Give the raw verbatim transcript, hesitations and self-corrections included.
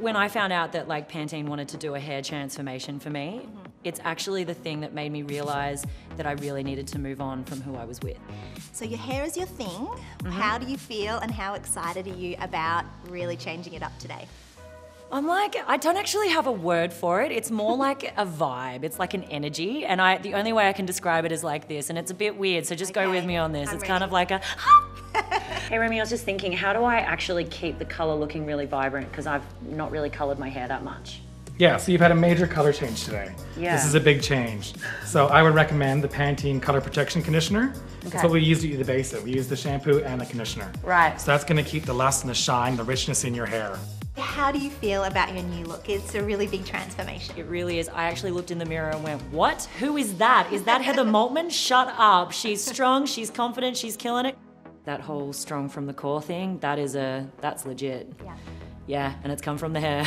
When I found out that like Pantene wanted to do a hair transformation for me, mm-hmm. it's actually the thing that made me realize that I really needed to move on from who I was with. So your hair is your thing. Mm-hmm. How do you feel and how excited are you about really changing it up today? I'm like, I don't actually have a word for it. It's more like a vibe. It's like an energy. And I, the only way I can describe it is like this. And it's a bit weird, so just okay. go with me on this. I'm it's ready. Kind of like a, Hey Remy, I was just thinking, how do I actually keep the color looking really vibrant? Because I've not really colored my hair that much. Yeah, so you've had a major color change today. Yeah. This is a big change. So I would recommend the Pantene Color Protection Conditioner. Okay. That's what we use to the base it. We use the shampoo and the conditioner. Right. So that's gonna keep the lust and the shine, the richness in your hair. How do you feel about your new look? It's a really big transformation. It really is. I actually looked in the mirror and went, what? Who is that? Is that Heather Maltman? Shut up. She's strong, she's confident, she's killing it. That whole strong from the core thing, that is a, that's legit. Yeah. Yeah, and it's come from the hair.